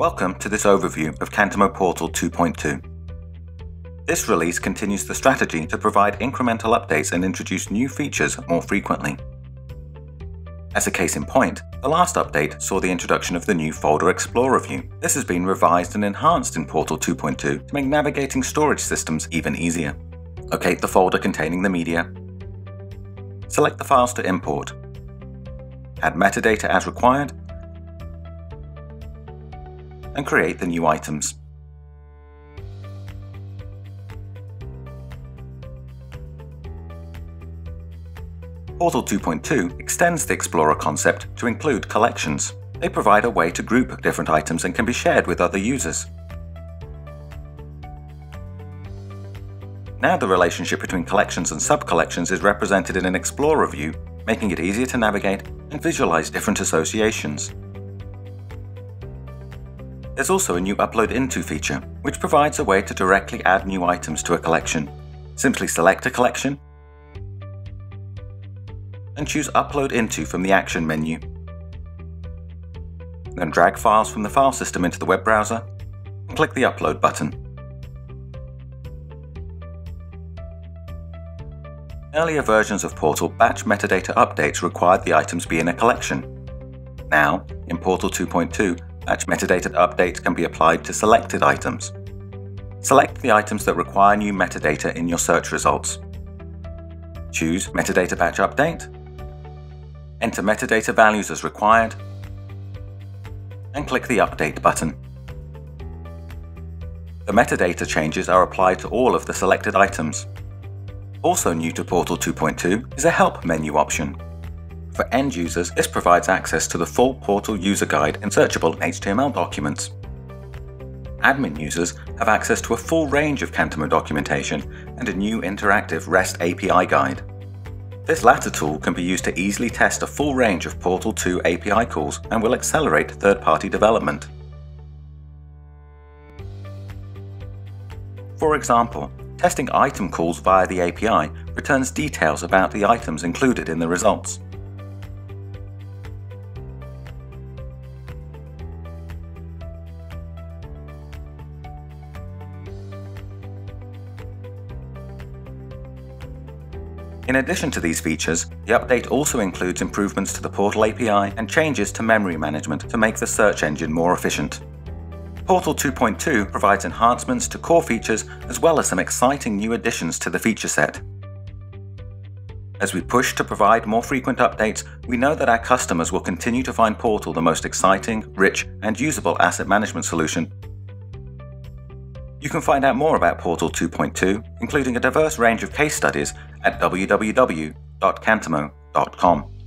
Welcome to this overview of Cantemo Portal 2.2. This release continues the strategy to provide incremental updates and introduce new features more frequently. As a case in point, the last update saw the introduction of the new Folder Explorer view. This has been revised and enhanced in Portal 2.2 to make navigating storage systems even easier. Locate the folder containing the media. Select the files to import. Add metadata as required, and create the new items. Portal 2.2 extends the Explorer concept to include collections. They provide a way to group different items and can be shared with other users. Now the relationship between collections and sub-collections is represented in an Explorer view, making it easier to navigate and visualize different associations. There's also a new Upload Into feature, which provides a way to directly add new items to a collection. Simply select a collection and choose Upload Into from the Action menu. Then drag files from the file system into the web browser and click the Upload button. Earlier versions of Portal batch metadata updates required the items be in a collection. Now, in Portal 2.2, batch metadata updates can be applied to selected items. Select the items that require new metadata in your search results. Choose Metadata Patch Update. Enter metadata values as required and click the Update button. The metadata changes are applied to all of the selected items. Also new to Portal 2.2 is a Help menu option. For end users, this provides access to the full Portal user guide and searchable HTML documents. Admin users have access to a full range of Cantemo documentation and a new interactive REST API guide. This latter tool can be used to easily test a full range of Portal 2 API calls and will accelerate third-party development. For example, testing item calls via the API returns details about the items included in the results. In addition to these features, the update also includes improvements to the Portal API and changes to memory management to make the search engine more efficient. Portal 2.2 provides enhancements to core features as well as some exciting new additions to the feature set. As we push to provide more frequent updates, we know that our customers will continue to find Portal the most exciting, rich, and usable asset management solution. You can find out more about Portal 2.2, including a diverse range of case studies, at www.cantemo.com.